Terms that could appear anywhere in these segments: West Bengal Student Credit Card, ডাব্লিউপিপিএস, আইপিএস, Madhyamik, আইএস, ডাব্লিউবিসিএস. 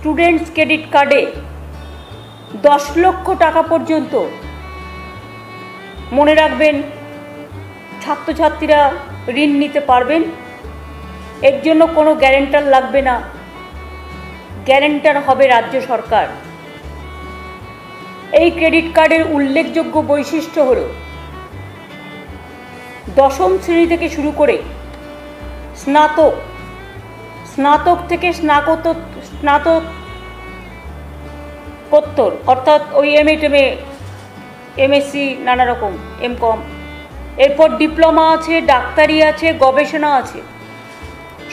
Students credit कार्डे 10 लाख टाका पर्यन्त। मने राखबेन छात्र छात्रीरा ऋण निते पारबेन, एर जोन्नो कोनो ग्यारेंटर लागबे ना, ग्यारेंटर हबे राज्य सरकार। এই ক্রেডিট কার্ডের উল্লেখযোগ্য বৈশিষ্ট্য হলো দশম শ্রেণী থেকে শুরু করে স্নাতক, স্নাতক থেকে স্নাতকোত্তর অর্থাৎ ওই এমএ এমএসসি নানা রকম এমকম, এরপর ডিপ্লোমা আছে, ডাক্তারি আছে, গবেষণা আছে,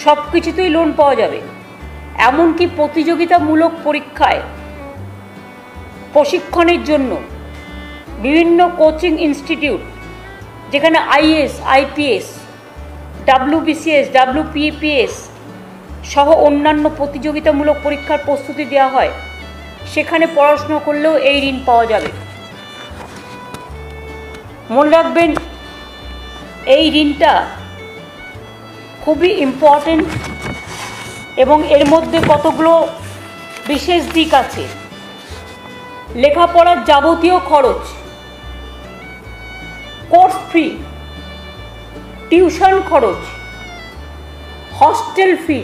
সব কিছুতেই লোন পাওয়া যাবে। এমনকি প্রতিযোগিতামূলক পরীক্ষায় প্রশিক্ষণের জন্য বিভিন্ন কোচিং ইনস্টিটিউট যেখানে আইএস, আইপিএস, ডাব্লিউবিসিএস, ডাব্লিউপিপিএস সহ অন্যান্য প্রতিযোগিতামূলক পরীক্ষার প্রস্তুতি দেওয়া হয়, সেখানে পড়াশোনা করলেও এই ঋণ পাওয়া যাবে। মনে রাখবেন এই ঋণটা খুবই ইম্পর্টেন্ট এবং এর মধ্যে কতগুলো বিশেষ দিক আছে। লেখাপড়ার যাবতীয় খরচ, কোর্স ফি, টিউশন খরচ, হস্টেল ফি,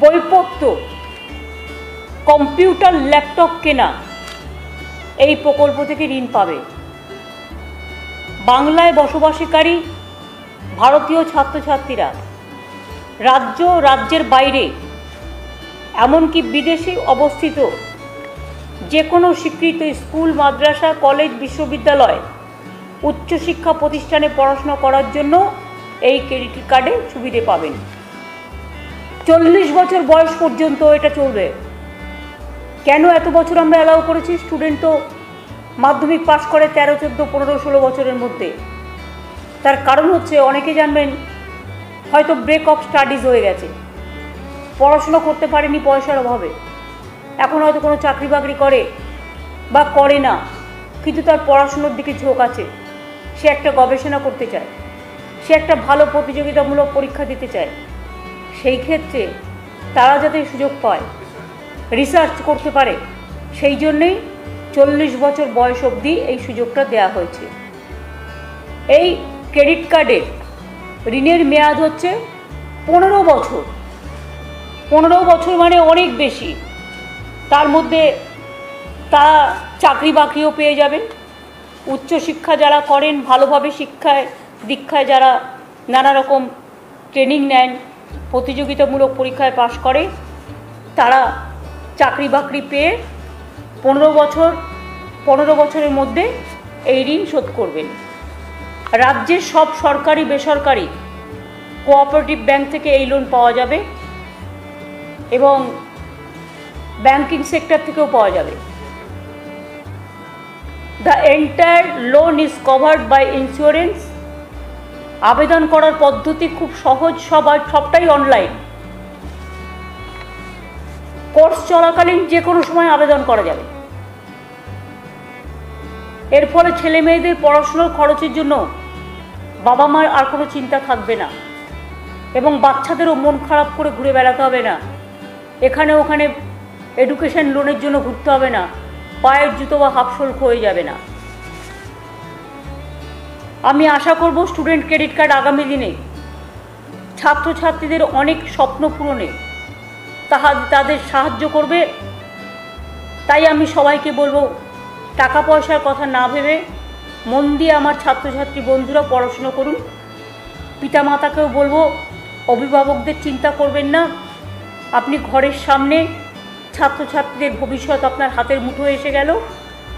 বইপত্র, কম্পিউটার, ল্যাপটপ কেনা এই প্রকল্প থেকে ঋণ পাবে। বাংলায় বসবাসীকারী ভারতীয় ছাত্রছাত্রীরা রাজ্য, রাজ্যের বাইরে এমনকি বিদেশে অবস্থিত যে কোনো স্বীকৃত স্কুল, মাদ্রাসা, কলেজ, বিশ্ববিদ্যালয়, উচ্চশিক্ষা প্রতিষ্ঠানে পড়াশোনা করার জন্য এই ক্রেডিট কার্ডে সুবিধে পাবেন। 40 বছর বয়স পর্যন্ত এটা চলবে। কেন এত বছর আমরা অ্যালাউ করেছি? স্টুডেন্ট তো মাধ্যমিক পাশ করে 13, 14, 15, 16 বছরের মধ্যে। তার কারণ হচ্ছে অনেকে জানবেন হয়তো ব্রেক অফ স্টাডিজ হয়ে গেছে, পড়াশুনো করতে পারেনি পয়সার অভাবে, এখন হয়তো কোনো চাকরি বাকরি করে বা করে না, কিন্তু তার পড়াশুনোর দিকে ঝোঁক আছে, সে একটা গবেষণা করতে চায়, সে একটা ভালো প্রতিযোগিতামূলক পরীক্ষা দিতে চায়, সেই ক্ষেত্রে তারা যাতে সুযোগ পায়, রিসার্চ করতে পারে, সেই জন্যেই 40 বছর বয়স অবধি এই সুযোগটা দেওয়া হয়েছে। এই ক্রেডিট কার্ডের ঋণের মেয়াদ হচ্ছে 15 বছর। 15 বছর মানে অনেক বেশি। তার মধ্যে তারা চাকরি বাকরিও পেয়ে যাবেন, উচ্চশিক্ষা যারা করেন, ভালোভাবে শিক্ষায় দীক্ষায় যারা নানা রকম ট্রেনিং নেন, প্রতিযোগিতামূলক পরীক্ষায় পাশ করে, তারা চাকরি বাকরি পেয়ে 15 বছরের মধ্যে এই ঋণ শোধ করবেন। রাজ্যের সব সরকারি, বেসরকারি কোঅপারেটিভ ব্যাংক থেকে এই লোন পাওয়া যাবে এবং ব্যাংকিং সেক্টর থেকেও পাওয়া যাবে। The entire loan is covered by insurance. আবেদন করার পদ্ধতি খুব সহজ, সবটাই অনলাইন। কোর্স চলাকালীন যে কোনো সময় আবেদন করা যাবে। এর ফলে ছেলে মেয়েদের পড়াশুনোর খরচের জন্য বাবা মার আর কোনো চিন্তা থাকবে না এবং বাচ্চাদেরও মন খারাপ করে ঘুরে বেড়াতে হবে না, এখানে ওখানে এডুকেশন লোনের জন্য ঘুরতে হবে না, পায়ের জুতো বা হাফশোল হয়ে যাবে না। আমি আশা করব স্টুডেন্ট ক্রেডিট কার্ড আগামী দিনে ছাত্রছাত্রীদের অনেক স্বপ্ন পূরণে তাদের সাহায্য করবে। তাই আমি সবাইকে বলবো টাকা পয়সার কথা না ভেবে মন দিয়ে আমার ছাত্রছাত্রী বন্ধুরা পড়াশুনো করুন। পিতামাতাকেও বলবো অভিভাবকদের চিন্তা করবেন না, আপনি ঘরের সামনে ছাত্রছাত্রীদের ভবিষ্যৎ আপনার হাতের মুঠোয় এসে গেল,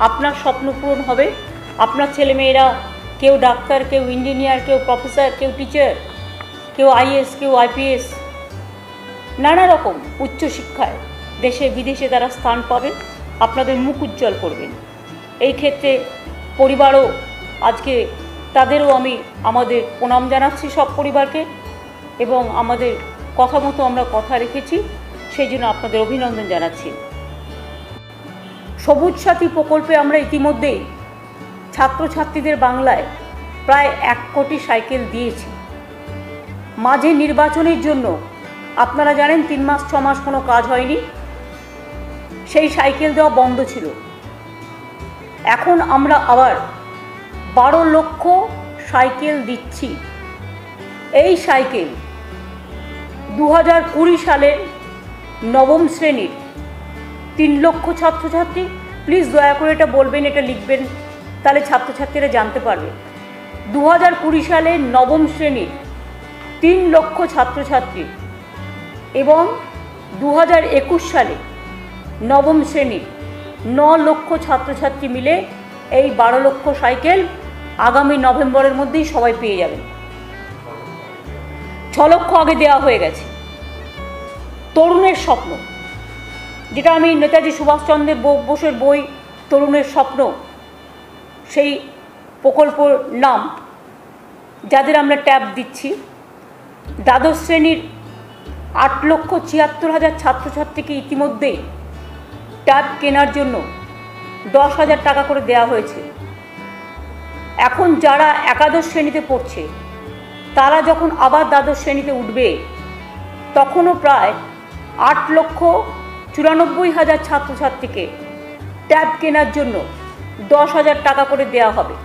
আপনার স্বপ্ন পূরণ হবে। আপনার ছেলেমেয়েরা কেউ ডাক্তার, কেউ ইঞ্জিনিয়ার, কেউ প্রফেসর, কেউ টিচার, কেউ আইএস, কেউ আইপিএস, নানা রকম উচ্চশিক্ষায় দেশে বিদেশে তারা স্থান পাবেন, আপনাদের মুখ উজ্জ্বল করবেন। এই ক্ষেত্রে পরিবারও আজকে তাদেরও আমি আমাদের প্রণাম জানাচ্ছি সব পরিবারকে, এবং আমাদের কথা মতো আমরা কথা রেখেছি, সেই জন্য আপনাদের অভিনন্দন জানাচ্ছি। সবুজ সাথী প্রকল্পে আমরা ইতিমধ্যেই ছাত্রছাত্রীদের বাংলায় প্রায় 1 কোটি সাইকেল দিয়েছি। মাঝে নির্বাচনের জন্য আপনারা জানেন ৩ মাস ৬ মাস কোনো কাজ হয়নি, সেই সাইকেল দেওয়া বন্ধ ছিল। এখন আমরা আবার ১২ লক্ষ সাইকেল দিচ্ছি। এই সাইকেল ২০২০ সালের নবম শ্রেণীর ৩ লক্ষ ছাত্রছাত্রী। প্লিজ দয়া করে এটা বলবেন, এটা লিখবেন, তাহলে ছাত্রছাত্রীরা জানতে পারবে। ২০২০ সালে নবম শ্রেণীর ৩ লক্ষ ছাত্রছাত্রী এবং ২০২১ সালে নবম শ্রেণীর ৯ লক্ষ ছাত্রছাত্রী মিলে এই ১২ লক্ষ সাইকেল আগামী নভেম্বরের মধ্যেই সবাই পেয়ে যাবেন। ৬ লক্ষ আগে দেওয়া হয়ে গেছে। তরুণের স্বপ্ন, যেটা আমি নেতাজি সুভাষচন্দ্র বোসের বই তরুণের স্বপ্ন, সেই প্রকল্পর নাম, যাদের আমরা ট্যাব দিচ্ছি। দ্বাদশ শ্রেণীর ৮,৭৬,০০০ ছাত্রছাত্রীকে ইতিমধ্যেই ট্যাব কেনার জন্য ১০,০০০ টাকা করে দেওয়া হয়েছে। এখন যারা একাদশ শ্রেণীতে পড়ছে, তারা যখন আবার দ্বাদশ শ্রেণীতে উঠবে, তখনও প্রায় ৮,৯৪,০০০ ছাত্রছাত্রীকে ট্যাব কেনার জন্য ১০,০০০ টাকা করে দেওয়া হবে।